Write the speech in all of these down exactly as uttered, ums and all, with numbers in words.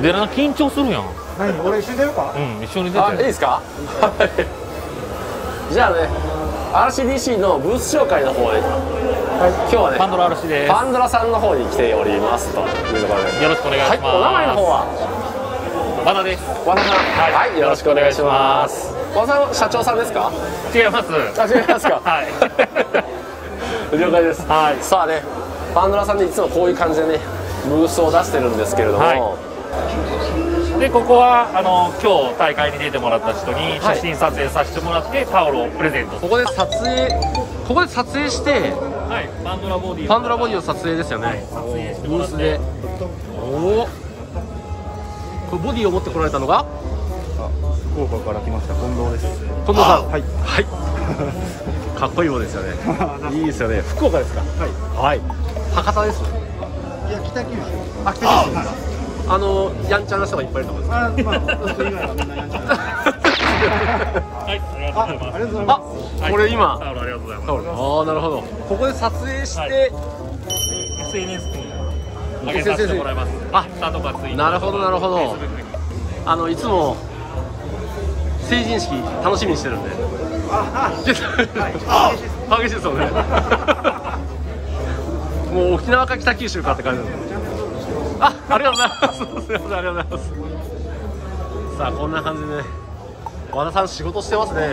でな緊張するやん。何俺一緒に出るか。うん一緒に出て。あいいですか。じゃあね アールシーディーシー のブース紹介の方で、はい、今日はねパンドラ アールシー です。パンドラさんの方に来ておりますというところでよろしくお願いします。はい、お名前の方は和田です。和田さん、はい、はい、よろしくお願いします。和田さん社長さんですか。違います。あ違いますか。はい。了解です。はい。さあねパンドラさんでいつもこういう感じでねブースを出してるんですけれども。はいでここはあの今日大会に出てもらった人に写真撮影させてもらって、はい、タオルをプレゼント。ここで撮影ここで撮影して、はい、パンドラボディパンドラボディの撮影ですよね、はい、撮影してもらってブースでおおこれボディを持ってこられたのが福岡から来ました近藤です。近藤さんはい、はい、かっこいいものですよね。いいですよね。福岡ですか。はい、はい、博多ですね。いや北九州あ北九州ですか。あのやんちゃな人がいっぱいいると思います。あ、これ今ああなるほど。ここで撮影して エスエヌエス に上げさせてもらいます。あ、なるほどなるほど。あのいつも成人式楽しみにしてるんで激しいですよね。もう沖縄か北九州かって感じです。あ、ありがとうございます。すみません、ありがとうございます。さあ、こんな感じでね。和田さん、仕事してますね。は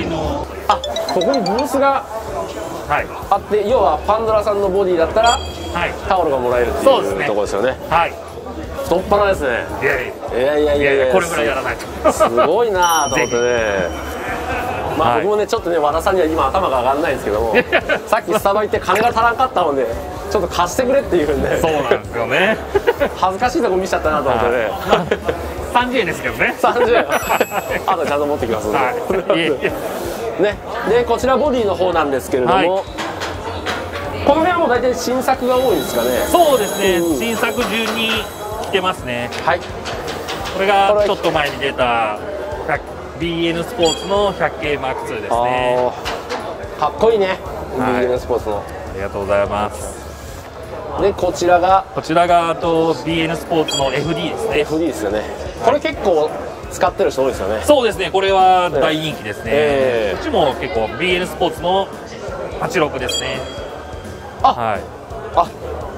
い。のあ、ここにブースが。はい。あって、要はパンドラさんのボディだったら。はい。タオルがもらえるっていう。そうですね。ところですよね。はい。太っ腹ですね。いやいやいやいや、これぐらいやらないと。すごいなと思ってね。まあ僕もねちょっとね和田さんには今頭が上がらないんですけどもさっきスタバ行って金が足らんかったのでちょっと貸してくれっていうふうにね。そうなんですよね。恥ずかしいとこ見ちゃったなと思ってね。さんじゅうえんですけどね。さんじゅうえんあとちゃんと持ってきますね。でこちらボディの方なんですけれどもこの辺はもう大体新作が多いですかね。そうですね新作順に来てますね。はい。これがちょっと前に出たビーエヌ スポーツの ひゃくケーマークツー ですね。かっこいいね、はい、ビーエヌ スポーツの。ありがとうございます。でこちらがこちらがと ビーエヌ スポーツの エフディー ですね。 エフディー ですよね。これ結構使ってる人多いですよね。そうですね。これは大人気ですね、えー、こっちも結構 ビーエヌ スポーツのはちろくですね。あ、はい、あ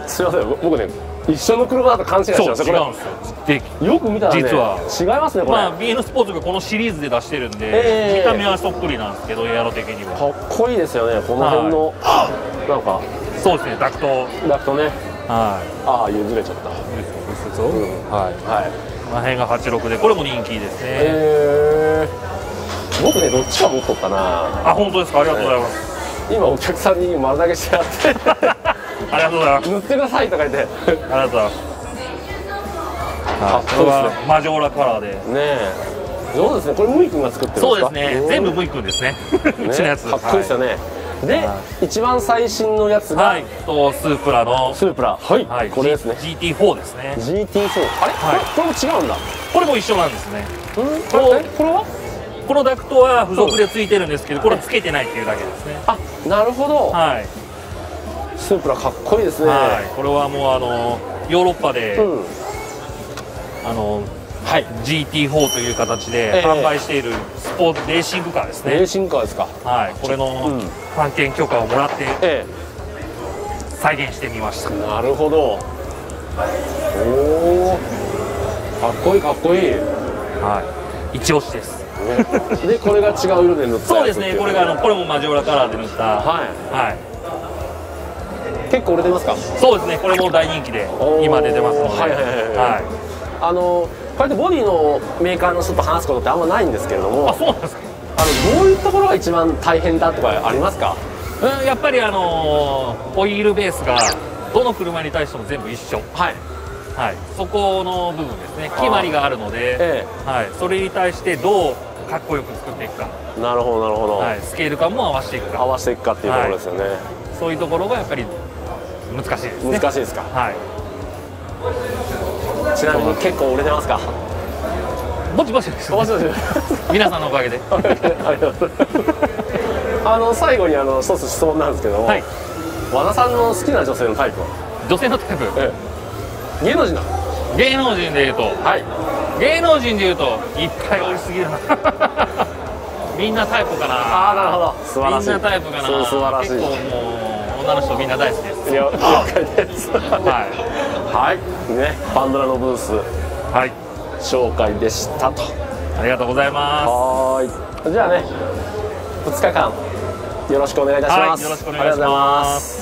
すいません僕ね一緒の車だと勘違いしちゃう。そう違うんですよ。よく見たらね実は違いますねこれ。まあ ビーエヌ スポーツがこのシリーズで出してるんで見た目はそっくりなんですけどエアロ的にもかっこいいですよね。この辺のなんかそうですねダクトダクトね。はい。ああ譲れちゃった。はいはい。この辺がはちろくでこれも人気ですね。ええ僕ねどっちか持っとったなあ。本当ですか。ありがとうございます。今お客さんに丸投げしてやってありがとうございます。塗ってくださいとか言って。ありがとうございます。これはマジョーラカラーで。ねえ。そうですね。これムイ君が作ってるんですか。そうですね。全部ムイ君ですね。うちのやつ。かっこいいですよね。で、一番最新のやつが。はい。とスープラの。スープラ。はい。これですね。ジーティーフォー ですね。ジーティーフォー。あれ？これも違うんだ。これも一緒なんですね。これは？このダクトは付属で付いてるんですけど、これつけてないっていうだけですね。あ、なるほど。はい。スープラかっこいいですね。これはもうあのヨーロッパで、うん、あの、はい、ジーティーフォー という形で販売しているスポーツレーシングカーですね。レーシングカーですか。はい、これの版権許可をもらって、ええ、再現してみました。なるほど。おお、かっこいいかっこいい。はい、一押しです。でこれが違う色で塗った。そうですね。これがあのこれもマジョーラカラーで塗った。はい。はい。結構売れてますか。そうですね。これも大人気で今出てますので。はいはいはい。あのこうやってボディのメーカーの人と話すことってあんまないんですけれども。あ、そうなんですか。あのどういうところが一番大変だとかありますか。うん、やっぱりあのホイールベースがどの車に対しても全部一緒。はいはい。そこの部分ですね。決まりがあるので、ええ、はい。それに対してどうかっこよく作っていくか。なるほどなるほど。はい。スケール感も合わせていくか。合わせていくかっていうところですよね。はい、そういうところがやっぱり。難しいですね。難しいですか。はい。ちなみに結構売れてますか。ぼちぼちです。ぼちぼち。皆さんのおかげで。あの最後にあの一つ質問なんですけども、はい、和田さんの好きな女性のタイプは。女性のタイプ、ええ、芸能人なの？芸能人でいうと、はい、芸能人でいうといっぱいおりすぎるなみんなタイプかなあ。なるほど、素晴らしい。みんなタイプかな。そう、素晴らしい。結構もう女の人みんな大好きです。了解ですはい、はい、ね、パンドラのブース、はい、紹介でしたと。ありがとうございます。はい、じゃあね、ふつかかんよろしくお願いいたします。はい、よろしくお願いします。